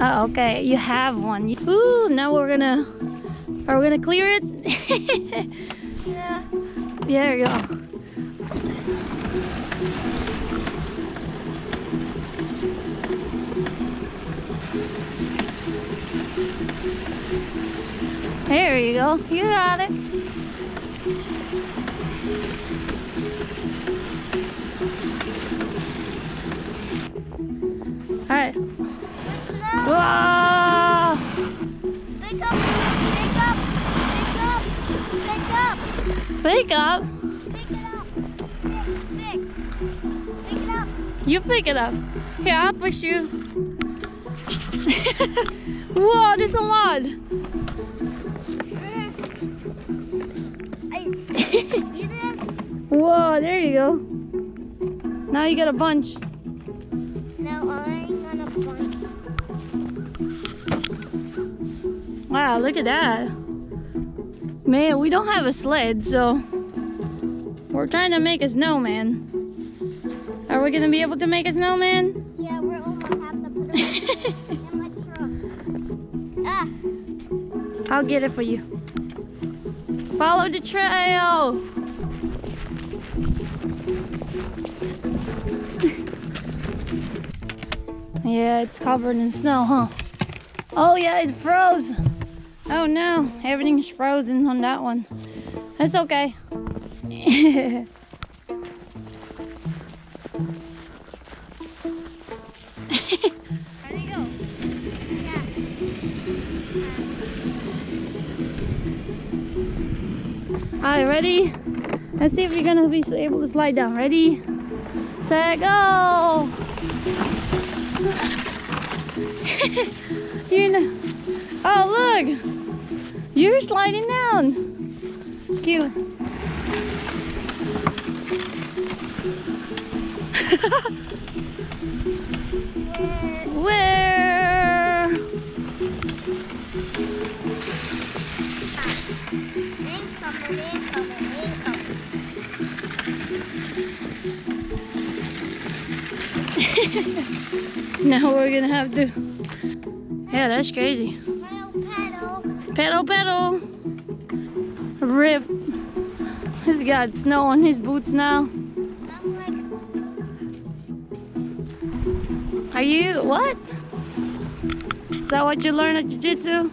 Oh, okay, you have one. Ooh, now we're gonna clear it. Yeah. There you go. There you go. You got it. All right. Whoa! Pick up! Pick up! Pick up! Pick up! Pick up! Pick it up! Pick! Pick it up! You pick it up! Here, I'll push you! Whoa, there's a lot! Whoa, there you go! Now you got a bunch! Now I'm gonna bunch! Wow, look at that. Man, we don't have a sled, so we're trying to make a snowman. Are we gonna be able to make a snowman? Yeah, we're almost half the put in my I'll get it for you. Follow the trail. Yeah, it's covered in snow, huh? Oh yeah, it froze. Oh no, everything's frozen on that one. That's okay. Alright, ready? Let's see if you're gonna be able to slide down. Ready? Set, go! You know. Oh look! You're sliding down! Cute. Where? Now we're gonna have to. Yeah, that's crazy. Pedal, pedal. Pedal, pedal. Rip. He's got snow on his boots now. Are you, what? Is that what you learned at jiu-jitsu?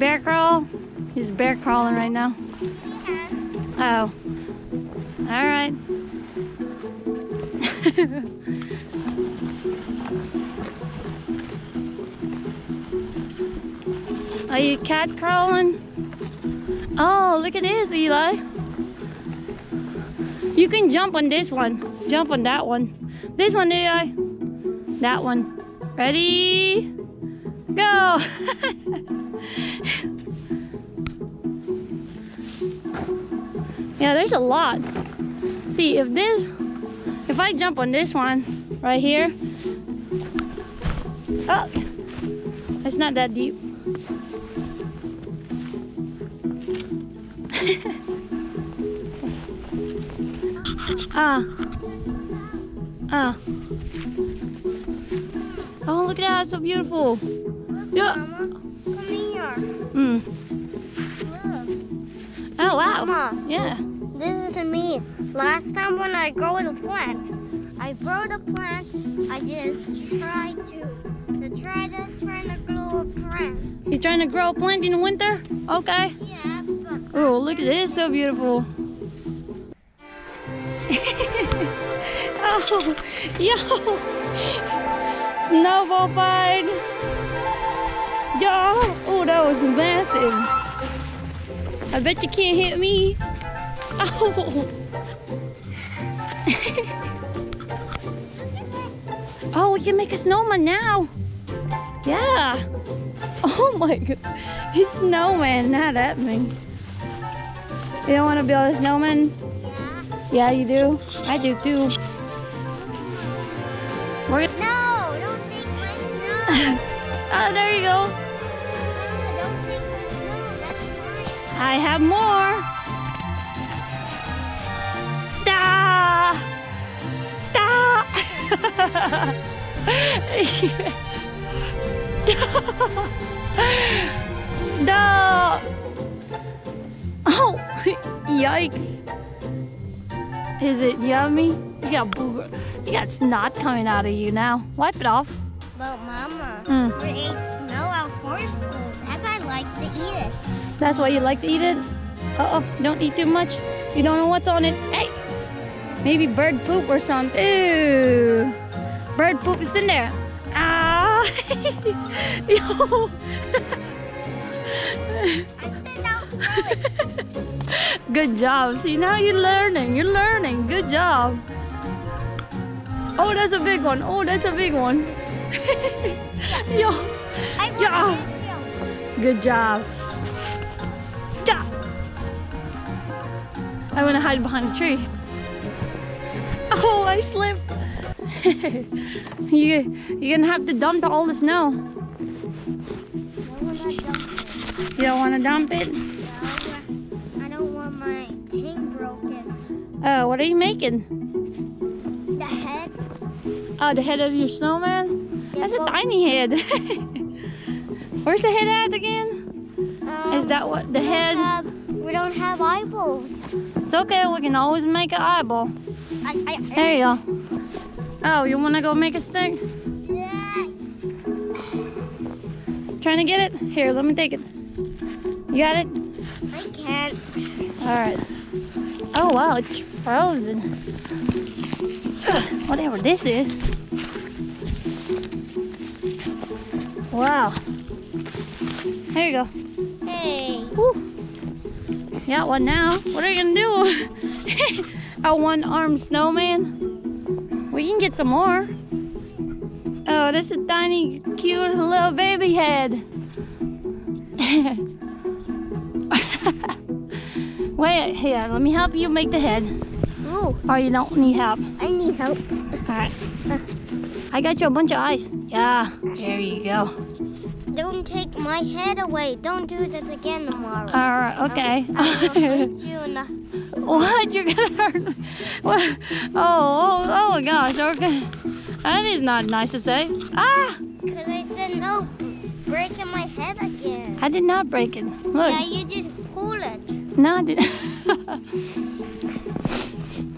Bear crawl? He's bear crawling right now. Oh. All right. Are you cat crawling? Oh, look at this, Eli. You can jump on this one. Jump on that one. This one, Eli. That one. Ready? Go! Yeah, there's a lot. See, if I jump on this one right here. Oh, it's not that deep. Oh, look at that, it's so beautiful. Look, yeah. Mama, come here. Look. Oh, wow. Mama, yeah. This is me. Last time when I grow the plant, I grow the plant, I just try to grow a plant. You're trying to grow a plant in winter? Okay. Yeah. Oh, look at this, so beautiful. Oh, yo! Snowball bite! Yo! Oh, that was massive. I bet you can't hit me. Oh! Oh, we can make a snowman now. Yeah. Oh my God. It's snowman, not that thing. You don't want to build a snowman? Yeah, you do. I do too. No, don't take my snow. Oh, there you go. No, don't take my snow. That's mine. I have more. Da, da. Yeah. No! Oh, yikes. Is it yummy? You got booger. You got snot coming out of you now. Wipe it off. But Mama, we ate snow out for school. That's why I like to eat it. That's why you like to eat it? Uh-oh, don't eat too much. You don't know what's on it. Hey! Maybe bird poop or something. Ew! Bird poop is in there. Ah! Yo! Good job. See, now you're learning. You're learning. Good job. Oh, that's a big one. Oh, that's a big one. Yo. Yeah. Good job. Ja. I want to hide behind a tree. Oh, I slipped. You're gonna have to dump all the snow. You don't want to dump it? No, I don't want my thing broken. Oh, what are you making? The head. Oh, the head of your snowman? Yeah, that's a tiny head. Where's the head at again? Is that what the head? We don't have eyeballs. It's okay, we can always make an eyeball. There you go. Oh, you want to go make a stick? Yeah. Trying to get it? Here, let me take it. You got it? I can't. Alright. Oh wow, it's frozen. Whatever this is. Wow. There you go. Hey. Woo. You got one now. What are you gonna do? A one-armed snowman? We can get some more. Oh, that's a tiny, cute little baby head. Wait, here, let me help you make the head. Oh. Or you don't need help. I need help. Alright. I got you a bunch of ice. Yeah, there you go. Don't take my head away. Don't do that again tomorrow. Alright, okay. I will you in the... What? You're gonna hurt me? What? Oh my gosh. Okay. That is not nice to say. Ah! Because I said no breaking my head again. I did not break it. Look. Yeah, you just pulled it. No, I didn't.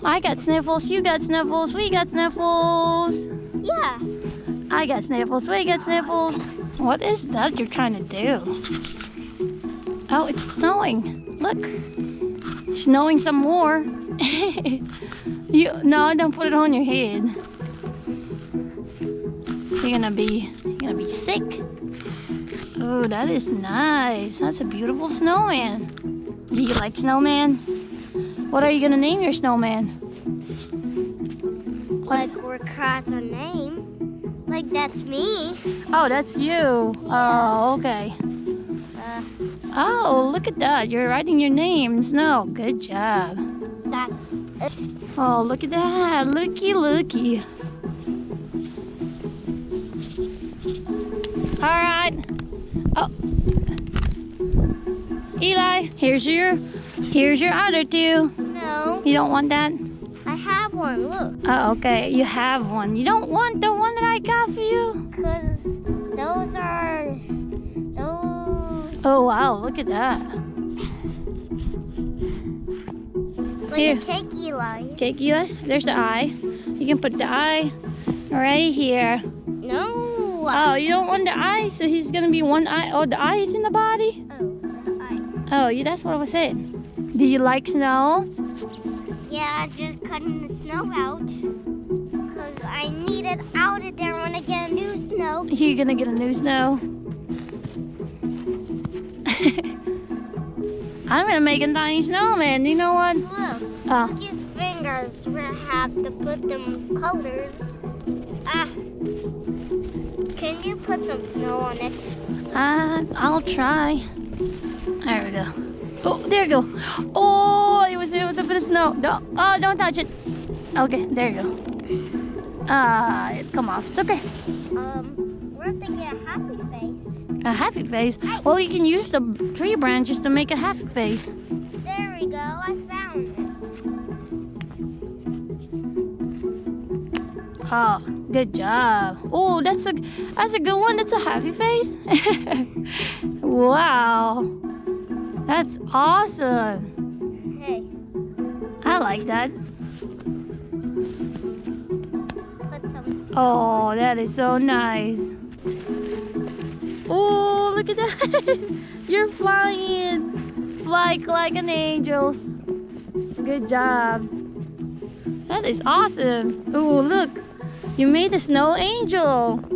I got sniffles, you got sniffles, we got sniffles. Yeah. I got sniffles, we got sniffles. What is that you're trying to do? Oh, it's snowing. Look. It's snowing some more. No, don't put it on your head. You're gonna be sick. Oh, that is nice. That's a beautiful snowman. Do you like snowman? What are you gonna name your snowman? Like we're cross our name. Like that's me. Oh, that's you. Yeah. Oh, okay. Oh, look at that. You're writing your name in snow. Good job. That's it. Oh, look at that. Looky, looky. All right. Oh. Eli, here's your other two. No. You don't want that? I have one, look. Oh, okay, you have one. You don't want the one that I got for you? Because those are... those... Oh, wow, look at that. Like here. A cake, Eli. Cake, Eli? There's the eye. You can put the eye right here. No. Oh, you don't want the eye, so he's going to be one eye. Oh, the eye is in the body? Oh. Oh, that's what I was saying. Do you like snow? Yeah, just cutting the snow out. Because I need it out of there when I get a new snow. You're going to get a new snow? I'm going to make a tiny snowman. You know what? Look, his fingers will have to put them colors. Can you put some snow on it? I'll try. There we go. Oh, there you go. Oh, it was a bit of snow. No, oh, don't touch it. Okay, there you go. It come off. It's okay. We're thinking a happy face. A happy face? Hey. Well, you can use the tree branches to make a happy face. There we go. I found it. Oh, Good job. Oh, that's a good one. That's a happy face. Wow. That's awesome. Hey. I like that. Oh, that is so nice. Oh, look at that. You're flying like an angel. Good job. That is awesome. Oh, look. You made a snow angel.